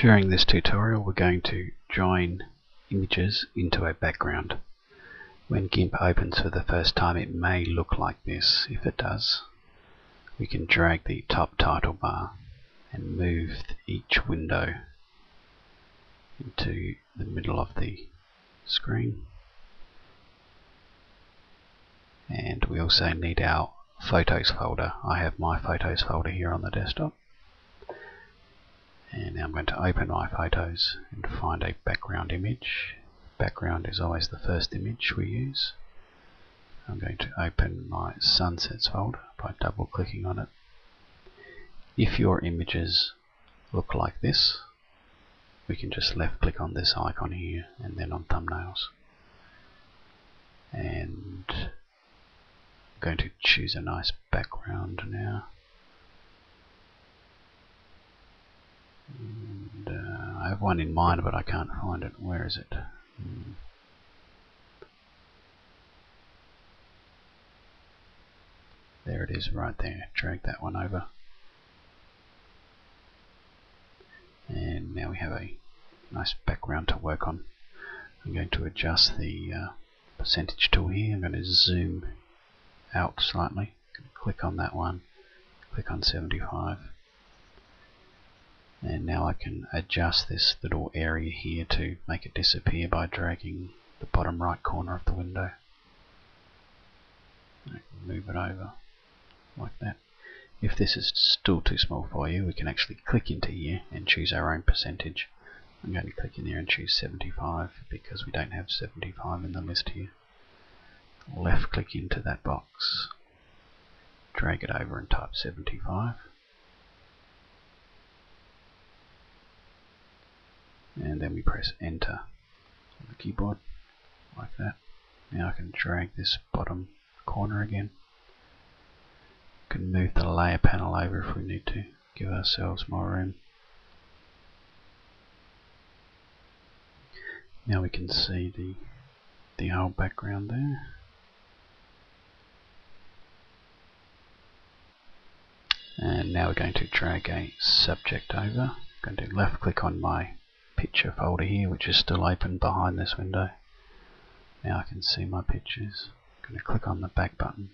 During this tutorial, we're going to join images into a background. When GIMP opens for the first time, it may look like this. If it does, we can drag the top title bar and move each window into the middle of the screen. And we also need our photos folder. I have my photos folder here on the desktop. And now I'm going to open my photos and find a background image. Background is always the first image we use. I'm going to open my sunsets folder by double clicking on it. If your images look like this, we can just left click on this icon here and then on thumbnails. And I'm going to choose a nice background now. And, I have one in mind, but I can't find it. Where is it? There it is, right there. Drag that one over. And now we have a nice background to work on. I'm going to adjust the percentage tool here. I'm going to zoom out slightly. Click on that one. Click on 75. And now I can adjust this little area here to make it disappear by dragging the bottom right corner of the window. I can move it over like that. If this is still too small for you, we can actually click into here and choose our own percentage. I'm going to click in there and choose 75 because we don't have 75 in the list here. Left click into that box, drag it over and type 75. And then we press enter on the keyboard like that. Now I can drag this bottom corner again. We can move the layer panel over if we need to, give ourselves more room. Now we can see the whole background there. And now we're going to drag a subject over. I'm going to left click on my picture folder here, which is still open behind this window. Now I can see my pictures. I'm going to click on the back button.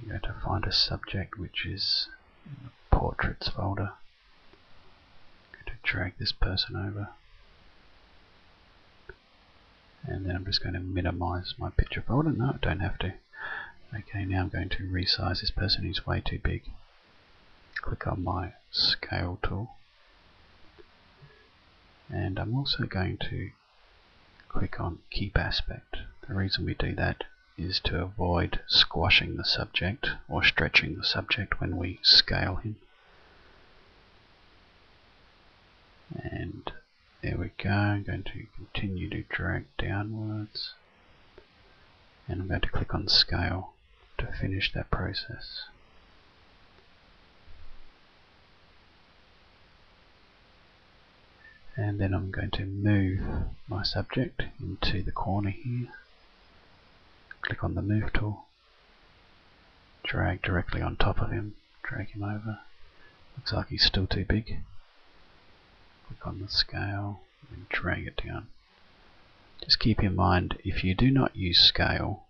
I'm going to find a subject which is in the portraits folder. I'm going to drag this person over. And then I'm just going to minimize my picture folder. No, I don't have to. Okay, now I'm going to resize this person who's way too big. Click on my scale tool. And I'm also going to click on keep aspect. The reason we do that is to avoid squashing the subject or stretching the subject when we scale him. And there we go. I'm going to continue to drag downwards. And I'm going to click on scale to finish that process. And then I'm going to move my subject into the corner here. Click on the move tool. Drag directly on top of him. Drag him over. Looks like he's still too big. Click on the scale and drag it down. Just keep in mind, if you do not use scale,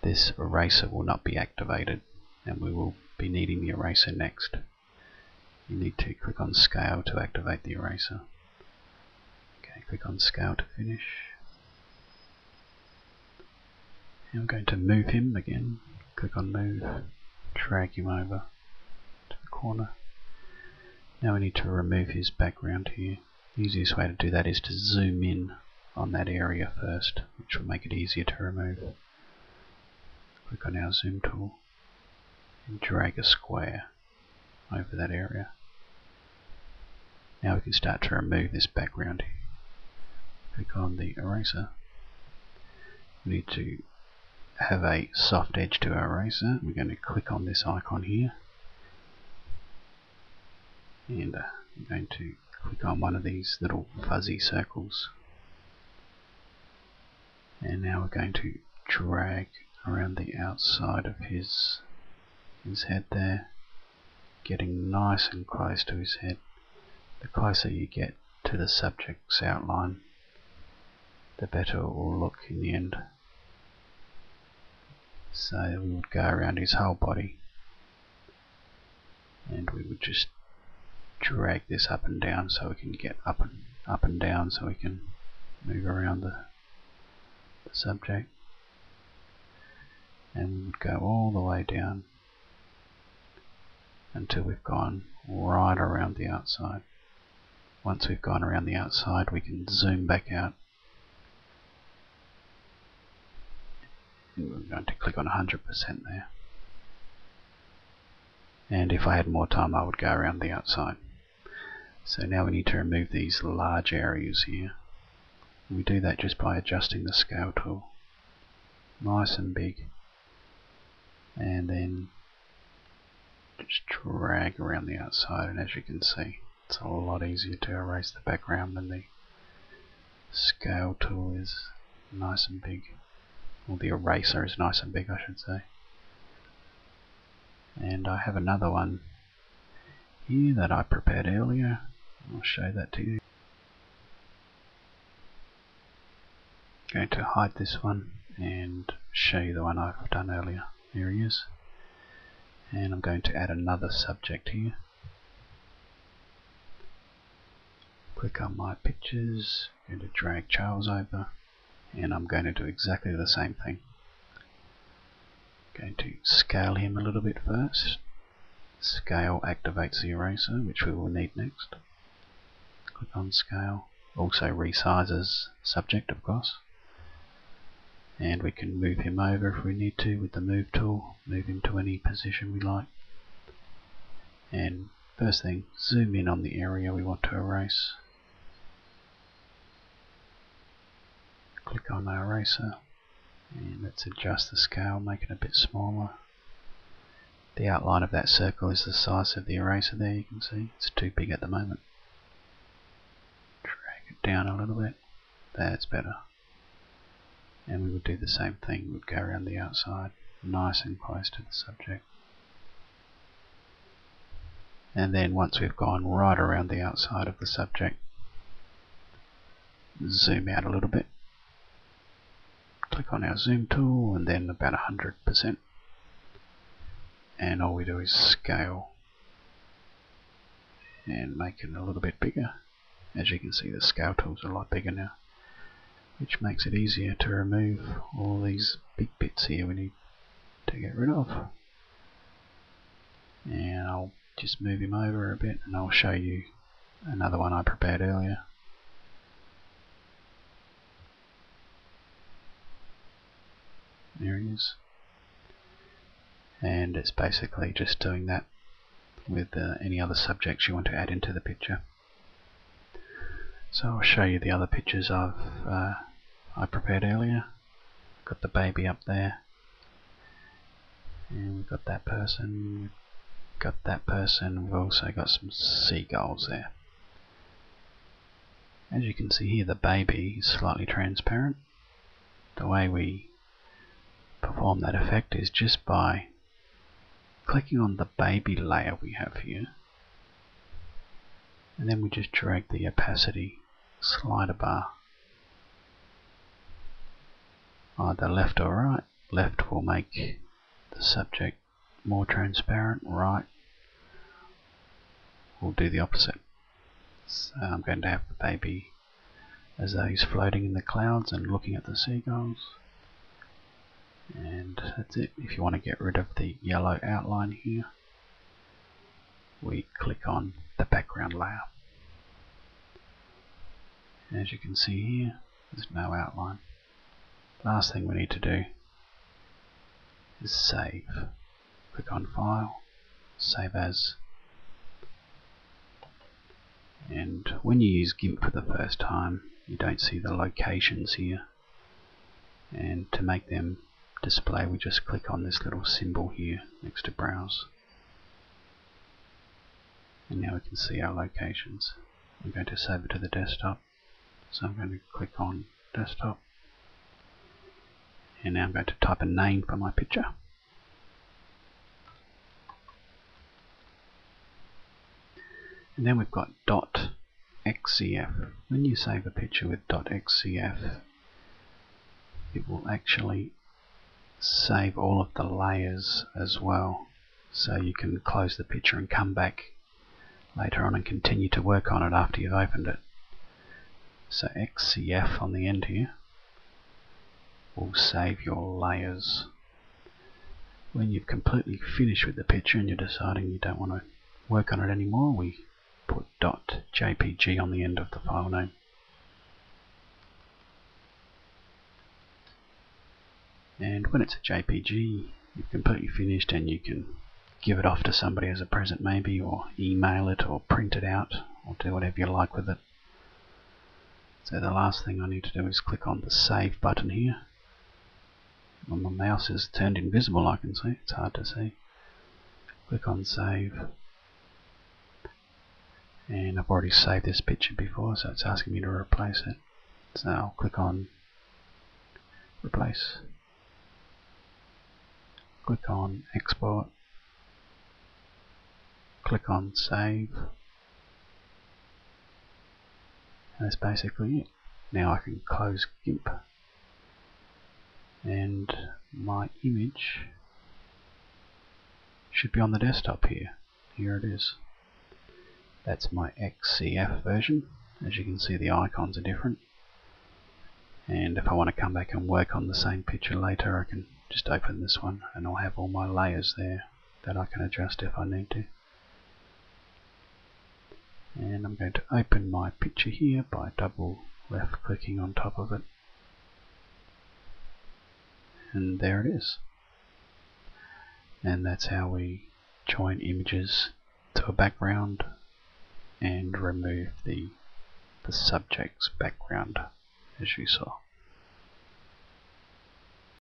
this eraser will not be activated, and we will be needing the eraser next. You need to click on scale to activate the eraser. Okay, click on scale to finish. And I'm going to move him again. Click on move, drag him over to the corner. Now we need to remove his background here. The easiest way to do that is to zoom in on that area first, which will make it easier to remove. Click on our zoom tool and drag a square over that area. Now we can start to remove this background. Click on the eraser. We need to have a soft edge to our eraser. We're going to click on this icon here. And I'm going to click on one of these little fuzzy circles. And now we're going to drag around the outside of his head there, getting nice and close to his head. The closer you get to the subject's outline, the better it will look in the end. So we would go around his whole body and we would just drag this up and down so we can get up and down so we can move around the subject. And we would go all the way down until we've gone right around the outside. Once we've gone around the outside, we can zoom back out. And we're going to click on 100% there. And if I had more time, I would go around the outside. So now we need to remove these large areas here. We do that just by adjusting the scale tool. Nice and big. And then just drag around the outside, and as you can see, it's a lot easier to erase the background than the scale tool is nice and big. Well, the eraser is nice and big, I should say. And I have another one here that I prepared earlier. I'll show that to you. I'm going to hide this one and show you the one I've done earlier. Here he is. And I'm going to add another subject here. Click on my pictures, I'm going to drag Charles over, and I'm going to do exactly the same thing. I'm going to scale him a little bit first. Scale activates the eraser, which we will need next. Click on scale, also resizes subject, of course. And we can move him over if we need to with the move tool, move him to any position we like. And first thing, zoom in on the area we want to erase. Click on the eraser and let's adjust the scale, make it a bit smaller. The outline of that circle is the size of the eraser there, you can see, it's too big at the moment. Drag it down a little bit, that's better. And we would do the same thing, we would go around the outside, nice and close to the subject. And then once we've gone right around the outside of the subject, zoom out a little bit. Click on our zoom tool and then about 100%. And all we do is scale and make it a little bit bigger. As you can see, the scale tool's a lot bigger now, which makes it easier to remove all these big bits here we need to get rid of. And I'll just move him over a bit and I'll show you another one I prepared earlier. There he is. And it's basically just doing that with any other subjects you want to add into the picture. So I'll show you the other pictures I prepared earlier. Got the baby up there, and we've got that person. We've also got some seagulls there. As you can see here, the baby is slightly transparent. The way we perform that effect is just by clicking on the baby layer we have here, and then we just drag the opacity slider bar either left or right. Left will make the subject more transparent, right will do the opposite. So I'm going to have the baby as though he's floating in the clouds and looking at the seagulls. And that's it. If you want to get rid of the yellow outline here, we click on the background layer. As you can see here, there's no outline. Last thing we need to do is save. Click on File, Save As. And when you use GIMP for the first time, you don't see the locations here. And to make them display, we just click on this little symbol here next to Browse. And now we can see our locations. I'm going to save it to the desktop. So I'm going to click on desktop. And now I'm going to type a name for my picture. And then we've got .xcf. When you save a picture with .xcf, it will actually save all of the layers as well, so you can close the picture and come back later on and continue to work on it after you've opened it. So XCF on the end here will save your layers. When you've completely finished with the picture and you're deciding you don't want to work on it anymore, we put .jpg on the end of the file name. And when it's a JPG, you've completely finished and you can give it off to somebody as a present maybe, or email it, or print it out, or do whatever you like with it. So the last thing I need to do is click on the Save button here. When my mouse is turned invisible, I can see, it's hard to see. Click on Save. And I've already saved this picture before, so it's asking me to replace it. So I'll click on Replace. Click on Export, click on Save, and that's basically it. Now I can close GIMP, and my image should be on the desktop here. Here it is. That's my XCF version. As you can see, the icons are different, and if I want to come back and work on the same picture later, I can just open this one and I'll have all my layers there that I can adjust if I need to. And I'm going to open my picture here by double left clicking on top of it. And there it is. And that's how we join images to a background and remove the subject's background, as you saw.